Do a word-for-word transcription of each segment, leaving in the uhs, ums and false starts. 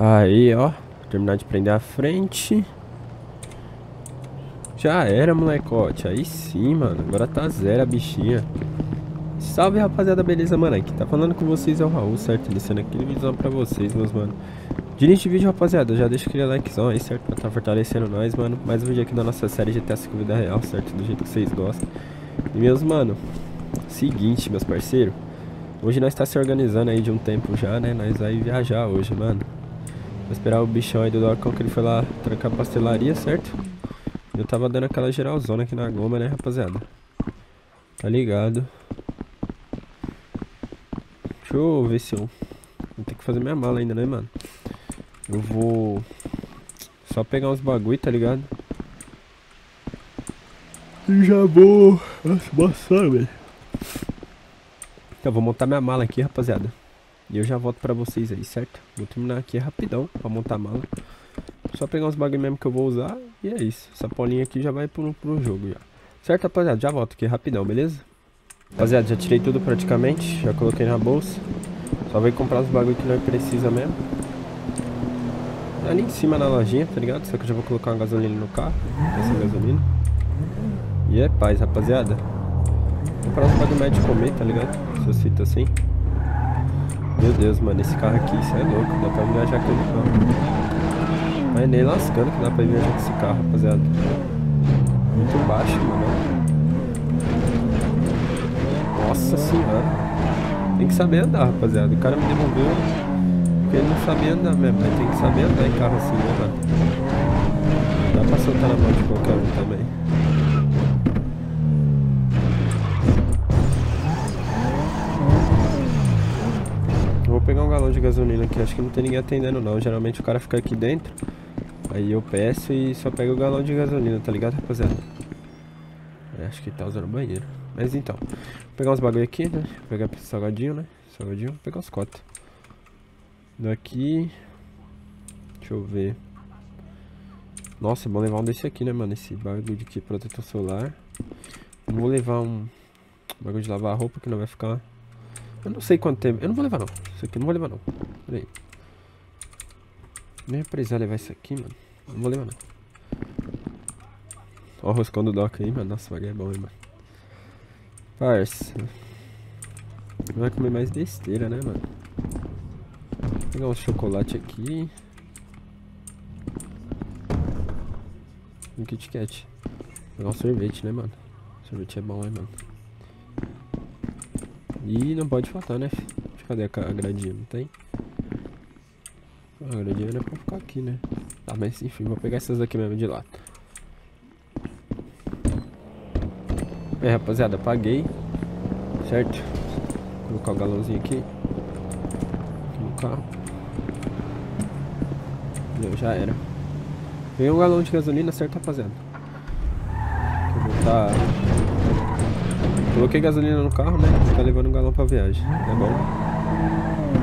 Aí, ó, terminar de prender a frente. Já era, molecote. Aí sim, mano. Agora tá zero a bichinha. Salve, rapaziada, beleza, mano? Aqui tá falando com vocês é o Raul, certo? Descendo aquele vídeo pra vocês, meus mano. De início do vídeo, rapaziada, já deixa aquele likezão aí, certo? Pra tá fortalecendo nós, mano. Mais um vídeo aqui da nossa série G T A cinco Vida Real, certo? Do jeito que vocês gostam. E, meus mano, seguinte, meus parceiros. Hoje nós tá se organizando aí de um tempo já, né? Nós vai viajar hoje, mano. Vou esperar o bichão aí do Dorcão, que ele foi lá trancar a pastelaria, certo? Eu tava dando aquela geralzona aqui na goma, né, rapaziada? Tá ligado? Deixa eu ver se eu... Vou ter que fazer minha mala ainda, né, mano? Eu vou... Só pegar uns bagulho, tá ligado? E já vou... Nossa, boçado, velho. Então, vou montar minha mala aqui, rapaziada. E eu já volto pra vocês aí, certo? Vou terminar aqui rapidão pra montar a mala. Só pegar uns bagulho mesmo que eu vou usar. E é isso, essa polinha aqui já vai pro, pro jogo já. Certo, rapaziada? Já volto aqui rapidão, beleza? Rapaziada, já tirei tudo praticamente. Já coloquei na bolsa. Só vou comprar os bagulho que nós precisa mesmo. Ali em cima na lojinha, tá ligado? Só que eu já vou colocar uma gasolina no carro. Essa gasolina. E é paz, rapaziada. Vou comprar uns bagulho mais de comer, tá ligado? Se eu cito assim. Meu Deus, mano, esse carro aqui, isso é louco. Dá pra viajar com ele, não. Mas nem lascando que dá pra viajar com esse carro, rapaziada. Muito baixo, mano. Nossa senhora. Tem que saber andar, rapaziada. O cara me devolveu porque ele não sabia andar mesmo. Mas tem que saber andar em carro assim, né, mano? Dá pra soltar na mão de qualquer um também. Pegar um galão de gasolina aqui, acho que não tem ninguém atendendo não, geralmente o cara fica aqui dentro, aí eu peço e só pega o galão de gasolina, tá ligado, rapaziada? É, acho que tá usando o banheiro, mas então, vou pegar uns bagulho aqui, né, vou pegar salgadinho, né, salgadinho, vou pegar uns cotas, daqui, deixa eu ver, nossa, é bom levar um desse aqui, né, mano, esse bagulho aqui, protetor solar, vou levar um bagulho de lavar a roupa que não vai ficar... Eu não sei quanto tempo. Eu não vou levar não. Isso aqui eu não vou levar não. Pera aí. Nem precisar levar isso aqui, mano. Eu não vou levar não. Ó o roscão do Doc aí, mano. Nossa, o bagulho é bom, hein, mano. Parça. Vai comer mais besteira, né, mano? Vou pegar um chocolate aqui. Um Kit Kat. Vou pegar um sorvete, né, mano? Sorvete é bom, hein, mano. E não pode faltar, né? Cadê a gradinha? Não tem? A gradinha não é pra ficar aqui, né? Tá, mas enfim, vou pegar essas daqui mesmo de lá. É, rapaziada, paguei. Certo? Vou colocar o galãozinho aqui. Aqui no carro. Não, já era. Peguei um galão de gasolina, certo, rapaziada? Vou botar... Coloquei gasolina no carro, né? Tá levando um galão pra viagem, tá bom?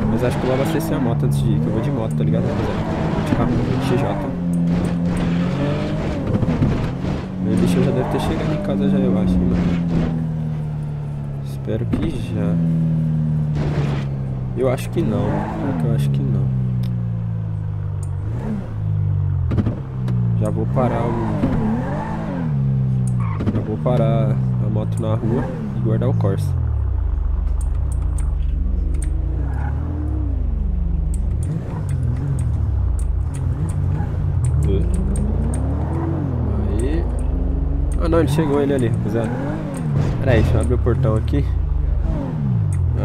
Mas acho que eu vou abastecer a moto antes de ir, que eu vou de moto, tá ligado? De carro, de X J. Meu bicho já deve ter chegado em casa já, eu acho, mano. Espero que já. Eu acho que não, eu acho que não. Já vou parar o... Já vou parar a moto na rua. Guardar o Corsa. Aí. Ah não, ele chegou ele ali, rapaziada. Pera aí, deixa eu abrir o portão aqui.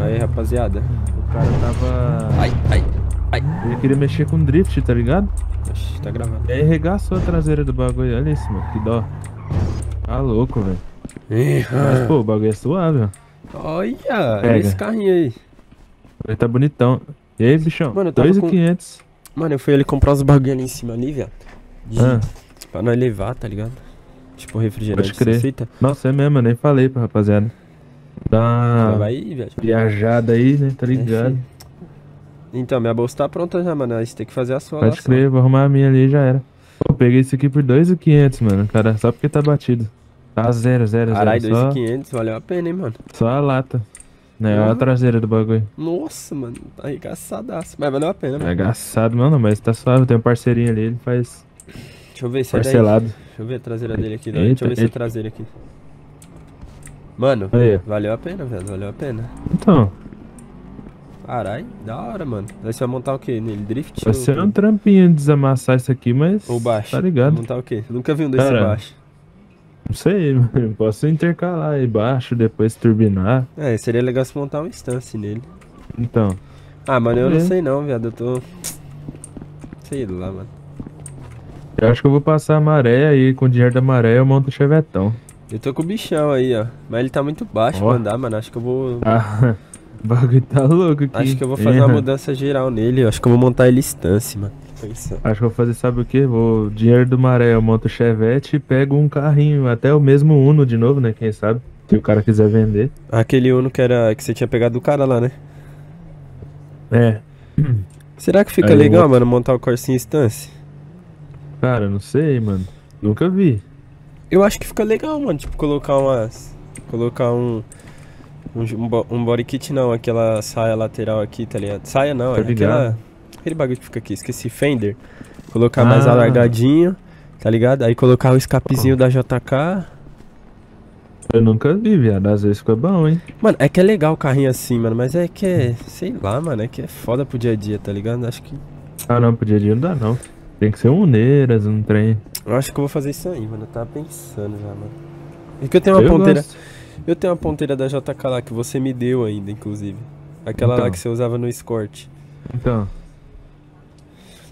Aí, rapaziada. O cara tava... Ai, ai, ai. Ele queria mexer com drift, tá ligado? Oxi, tá gravando. E aí regaçou a traseira do bagulho. Olha isso, mano, que dó. Tá louco, velho. Mas, pô, o bagulho é suave, ó. Olha, é esse carrinho aí. Ele tá bonitão. E aí, bichão? Mano, eu tava dois mil e quinhentos. Com... Mano, eu fui ali comprar os bagulho ali em cima ali, velho. De... Ah. Pra nós levar, tá ligado? Tipo, refrigerante. Pode crer. Nossa, é mesmo, eu nem falei pra rapaziada. Dá uma aí, viajada aí, né? Tá ligado? É, então, minha bolsa tá pronta já, mano. Aí você tem que fazer a sua. Pode crer, vou arrumar a minha ali e já era. Eu peguei isso aqui por dois mil e quinhentos, mano, cara, só porque tá batido. Tá zero, zero, Carai, zero. Caralho, dois mil e quinhentos, só... valeu a pena, hein, mano. Só a lata. Né, olha a traseira do bagulho. Nossa, mano, tá arregaçadaço. Mas valeu a pena, mano. É arregaçado, mano, mas tá suave. Tem um parceirinho ali, ele faz... Deixa eu ver se é parcelado. Daí. Deixa eu ver a traseira dele aqui, daí. Deixa eu ver se é a traseira aqui. Mano, aí. Valeu a pena, velho, valeu a pena. Então... Caralho, da hora, mano. Daí você vai montar o que nele? Drift? Vai ser ou... um trampinho de desamassar isso aqui, mas... Ou baixo. Tá ligado. Vai montar o que? Nunca vi um desse baixo. Não sei, mano. Posso intercalar aí baixo, depois turbinar. É, seria legal se montar um instance nele. Então. Ah, mano, eu é. não sei não, viado. Eu tô... Sei lá, mano. Eu acho que eu vou passar a maré aí. Com o dinheiro da maré eu monto o chevetão. Eu tô com o bichão aí, ó. Mas ele tá muito baixo oh. pra andar, mano. Acho que eu vou... Ah. O bagulho tá louco aqui. Acho que eu vou fazer é. uma mudança geral nele. Acho que eu vou montar ele instance, mano. Acho que eu vou fazer, sabe o que? Vou dinheiro do maré, eu monto o Chevette e pego um carrinho. Até o mesmo Uno de novo, né? Quem sabe? Se o cara quiser vender. Aquele Uno que era que você tinha pegado do cara lá, né? É. Será que fica Aí legal, vou... mano, montar o Corsinha instance? Cara, não sei, mano. Nunca vi. Eu acho que fica legal, mano. Tipo, colocar umas... Colocar um... Um, um body kit não, aquela saia lateral aqui, tá ligado? Saia não, é aquela... Aquele bagulho que fica aqui, esqueci, fender. Colocar ah. mais alargadinho, tá ligado? Aí colocar o escapezinho oh. da J K. Eu nunca vi, viado, às vezes fica bom, hein? Mano, é que é legal o carrinho assim, mano, mas é que é... Sei lá, mano, é que é foda pro dia a dia, tá ligado? Acho que... Ah não, pro dia a dia não dá não. Tem que ser um Uneiras, um trem. Eu acho que eu vou fazer isso aí, mano, eu tava pensando já, mano. É que eu tenho uma eu ponteira... Gosto. Eu tenho uma ponteira da J K lá que você me deu ainda, inclusive. Aquela então. lá que você usava no Escort. Então.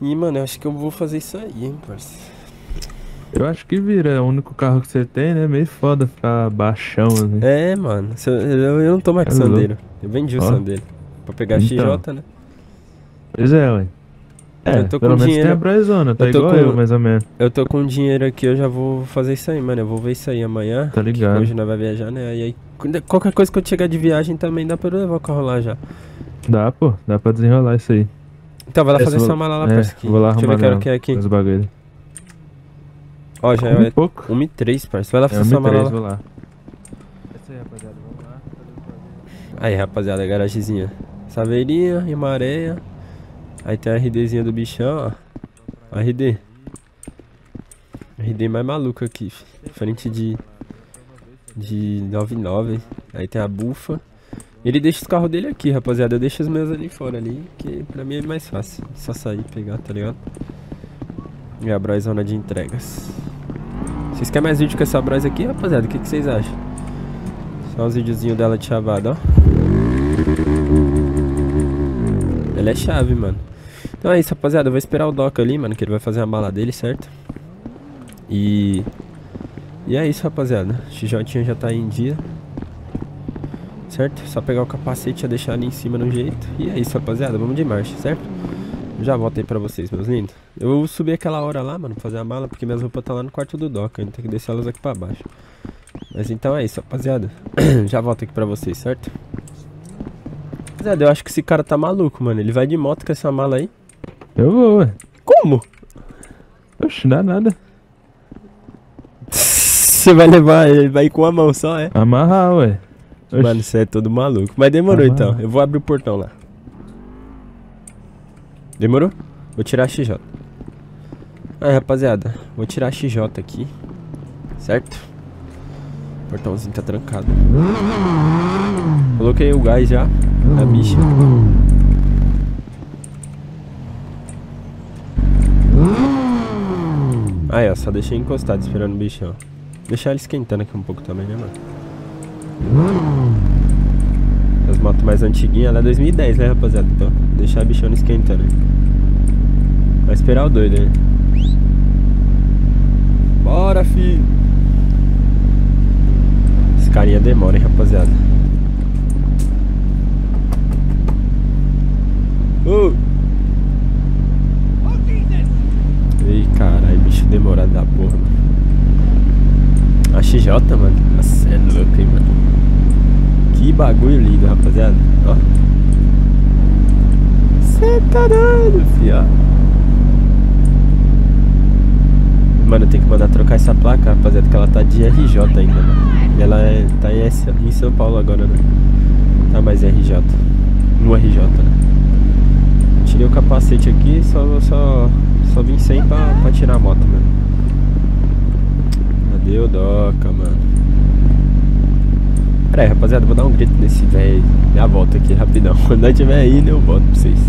E, mano, eu acho que eu vou fazer isso aí, hein, parceiro. Eu acho que vira, é o único carro que você tem, né? Meio foda ficar baixão, né? É, mano. Eu não tô mais com sandeiro. Eu vendi o sandeiro. Pra pegar a X J, né? Pois é, ué. É, eu tô pelo com menos dinheiro. Tem a Brazona, tá eu igual com... eu, mais ou menos. Eu tô com dinheiro aqui, eu já vou fazer isso aí, mano. Eu vou ver isso aí amanhã. Tá ligado. Hoje nós vai viajar, né? E aí, qualquer coisa que eu chegar de viagem também dá pra eu levar o carro lá já. Dá, pô. Dá pra desenrolar isso aí. Então, vai lá fazer essa mala lá pra você. Vou lá arrumar os bagulhos. Ó, já é uma e três, parceiro. Vai lá fazer essa mala lá. Vou lá. Isso aí, rapaziada. Vamos lá. Aí, rapaziada, garagezinha. Saveirinha e maréia. Aí tem a RDzinha do bichão, ó. R D. R D mais maluco aqui, filho. Frente de... De noventa e nove. Aí tem a bufa. Ele deixa os carros dele aqui, rapaziada. Eu deixo os meus ali fora ali, que pra mim é mais fácil. Só sair e pegar, tá ligado? E a brozona de entregas. Vocês querem mais vídeo com essa broz aqui, rapaziada? O que, que vocês acham? Só os videozinhos dela de chavada, ó. Ela é chave, mano. Então é isso, rapaziada. Eu vou esperar o Doc ali, mano, que ele vai fazer a mala dele, certo? E... E é isso, rapaziada. O X J já tá aí em dia. Certo? Só pegar o capacete e deixar ali em cima no jeito. E é isso, rapaziada. Vamos de marcha, certo? Já volto aí pra vocês, meus lindos. Eu vou subir aquela hora lá, mano, fazer a mala, porque minhas roupas tá lá no quarto do Doc. Eu tenho que descer elas aqui pra baixo. Mas então é isso, rapaziada. Já volto aqui pra vocês, certo? Rapaziada, eu acho que esse cara tá maluco, mano. Ele vai de moto com essa mala aí. Eu vou, ué. Como? Oxe, não dá nada. Você vai levar, ele vai ir com a mão só, é? Amarrar, ué. Oxe. Mano, você é todo maluco. Mas demorou, Amarrar. então. Eu vou abrir o portão lá. Demorou? Vou tirar a X J. Aí, rapaziada. Vou tirar a X J aqui. Certo? O portãozinho tá trancado. Coloquei o gás já. A bicha. Aí, ó, só deixei encostado esperando o bichão. Deixar ele esquentando aqui um pouco também, né, mano? As motos mais antiguinhas, ela é dois mil e dez, né, rapaziada? Então, deixar o bichão esquentando aí. Vai esperar o doido, né? Bora, filho! Esse carinha demora, hein, rapaziada? Uh. Ei, caralho, bicho demorado da porra, mano. A X J, mano. Nossa, é louco, hein, mano. Que bagulho lindo, rapaziada. Ó. Cê tá doido, fi, ó. Mano, eu tenho que mandar trocar essa placa, rapaziada, que ela tá de R J ainda, mano. E ela é, tá em, S, em São Paulo agora, né? Tá mais R J. No R J, né? Tirei o capacete aqui, só, só, só vim sem pra, pra tirar a moto, mano. Cadê o Doca, mano? Pera aí, rapaziada, vou dar um grito nesse velho. Minha volta aqui, rapidão. Quando eu tiver aí, eu volto pra vocês.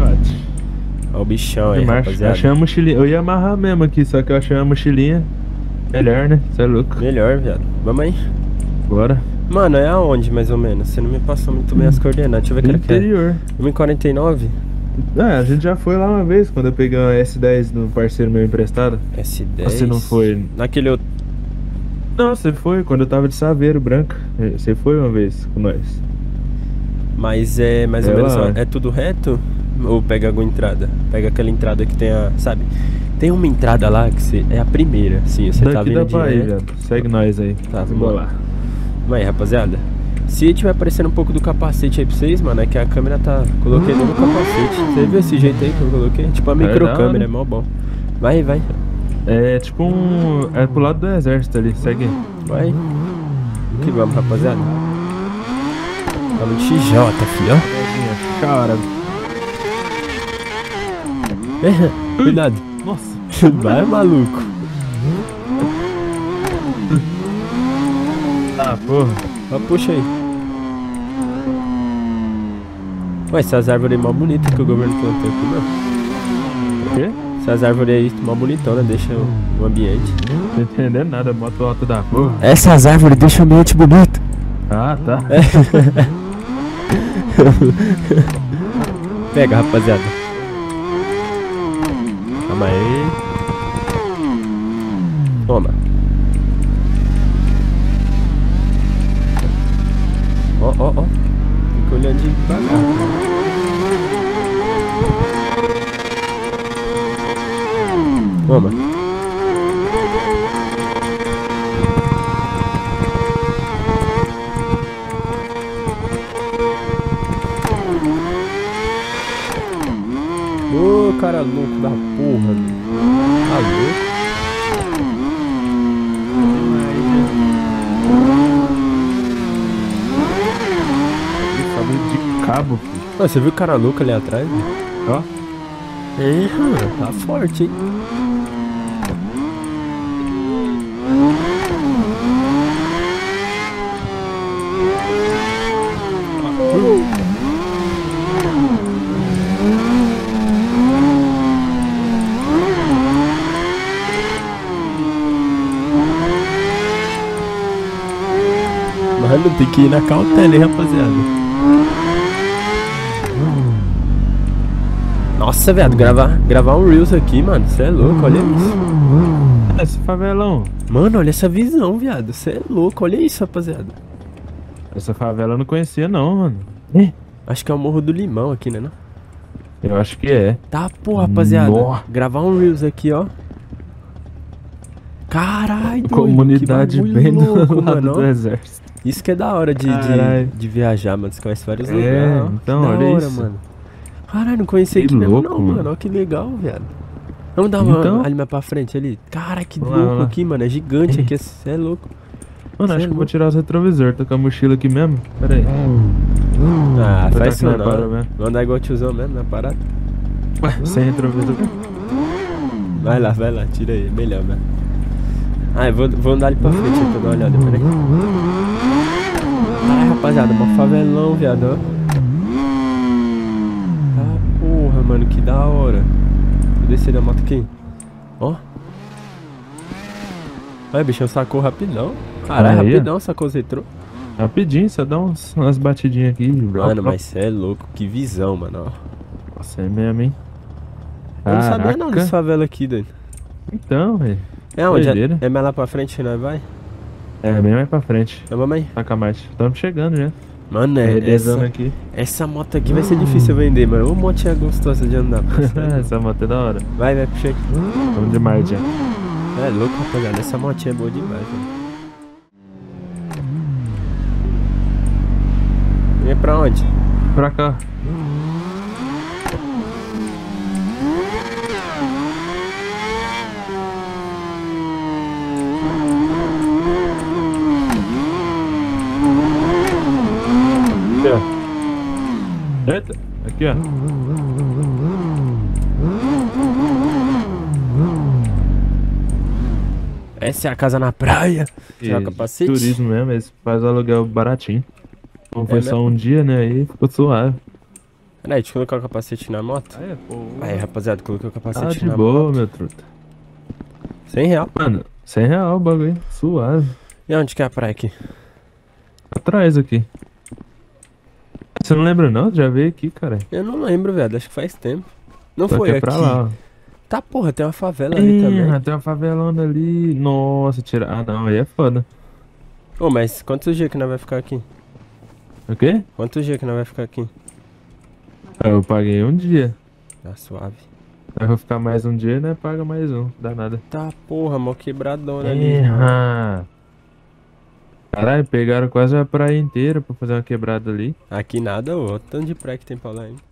Ótimo. Olha o bichão aí, rapaziada. Achei a mochilinha. Eu ia amarrar mesmo aqui, só que eu achei uma mochilinha. Melhor, né? Você é louco. Melhor, viado. Vamos aí. Bora. Mano, é aonde mais ou menos? Você não me passou muito bem as coordenadas. Deixa eu ver o que era. Interior. um quarenta e nove? Ah, a gente já foi lá uma vez, quando eu peguei uma S dez do parceiro meu emprestado. S dez? Você não foi? Naquele outro... Não, você foi, quando eu tava de Saveiro branco. Você foi uma vez com nós. Mas é mais ou menos... É tudo reto? Ou pega alguma entrada? Pega aquela entrada que tem a... Sabe? Tem uma entrada lá que você... É a primeira, sim. Você tá vindo direto. Segue nós aí. Tá, vamos lá. Vamos aí, rapaziada. Se tiver aparecendo um pouco do capacete aí pra vocês, mano, é que a câmera tá... Coloquei no capacete. Você viu esse jeito aí que eu coloquei? Tipo a microcâmera, é mó bom. Vai, vai. É tipo um... É pro lado do exército ali. Segue. Vai. Que vamos, rapaziada. Vamos de X J, filho, ó. Cara... É, cuidado. Nossa. Vai, maluco. Ah, porra. Ó, puxa aí. Ué, essas árvores aí mó bonitas que o governo plantou aqui, mano. O quê? Essas árvores aí mó bonitona, deixa o, o ambiente. Não tô entendendo nada, bota o alto da porra. Essas árvores deixam o ambiente bonito. Ah, tá. É. Pega, rapaziada. Calma aí. Toma. Ó, ó, ó. Fica olhando devagar. Toma. Ô, cara louco da porra. Porra, alô? Cabelo de cabo. Ah, você viu o cara louco ali atrás? Ó. Ei, tá forte, hein? Tem que ir na cautela, hein, rapaziada. Nossa, viado, gravar, gravar um Reels aqui, mano. Cê é louco, olha isso. Esse favelão. Mano, olha essa visão, viado. Cê é louco, olha isso, rapaziada. Essa favela eu não conhecia, não, mano. É. Acho que é o Morro do Limão aqui, né, não? Eu acho que é. Tá, pô, rapaziada. Nossa. Gravar um Reels aqui, ó. Caralho, comunidade bem louco, do mano, lado do exército. Isso que é da hora de, de, de viajar, mano. Você conhece vários é, lugares. Então, olha hora, isso. Mano. Caralho, não conheci que aqui louco, mesmo, não, mano. Olha que legal, velho. Vamos dar uma então... ali mais pra frente ali. Cara, que louco lá, lá. Aqui, mano. É gigante é. Aqui. Você é louco. Mano, cê acho é que louco. Eu vou tirar os retrovisores. Tô com a mochila aqui mesmo. Pera aí. Ah, ah faz isso não. Vou andar igual tiozão mesmo na parada. Ué, sem retrovisor. Vai lá, vai lá. Tira aí. Melhor, velho. Ah, eu vou, vou andar ali pra frente pra dar uma olhada. Pera aí. Ai, rapaziada, mó favelão, viado, ó. Ah, porra, mano, que da hora. Vou descer da moto aqui. Ó. Olha, bichão, sacou rapidão. Caralho, ah, rapidão, sacou os retrô. Rapidinho, só dá uns, umas batidinhas aqui. Mano, ó, mas cê é louco, que visão, mano, ó. Nossa, é mesmo, hein. Eu não sabia não dessa favela aqui, doido. Então, velho. É onde? É, é mais lá pra frente que nós vai? É, bem mais pra frente. Tá bom, mãe? Taca mais. Estamos chegando já. Mano, é, essa, aqui. Essa moto aqui vai ser difícil vender, mano. Ô, moto é gostosa de andar. Essa moto é da hora. Vai, vai, puxa aqui. Vamos demais já. É louco, rapaziada. Essa motinha é boa demais, mano. Vem pra onde? Pra cá. Aqui, ó. Essa é a casa na praia. Tirar o capacete. Turismo mesmo, eles fazem aluguel baratinho. Como foi só um dia, né? Aí ficou suave. Peraí, deixa eu colocar o capacete na moto. Ah, é, pô. Aí, rapaziada, coloquei o capacete na moto. Ah, de boa, meu truta. Cem real. Mano, cem real o bagulho. Suave. E onde que é a praia aqui? Atrás aqui. Você não lembra não? Já veio aqui, cara. Eu não lembro, velho. Acho que faz tempo. Não foi aqui. Pra lá, ó. Tá, porra, tem uma favela ali também. Tem uma favelona ali. Nossa, tira... Ah, não. Aí é foda. Ô, mas quantos dias que nós vai ficar aqui? O quê? Quantos dias que nós vai ficar aqui? Eu paguei um dia. Tá suave. Aí eu vou ficar mais um dia, né? Paga mais um. Dá nada. Tá, porra, mó quebradona ali. Caralho, pegaram quase a praia inteira pra fazer uma quebrada ali. Aqui nada, ô. Tanto de praia que tem pra lá ainda.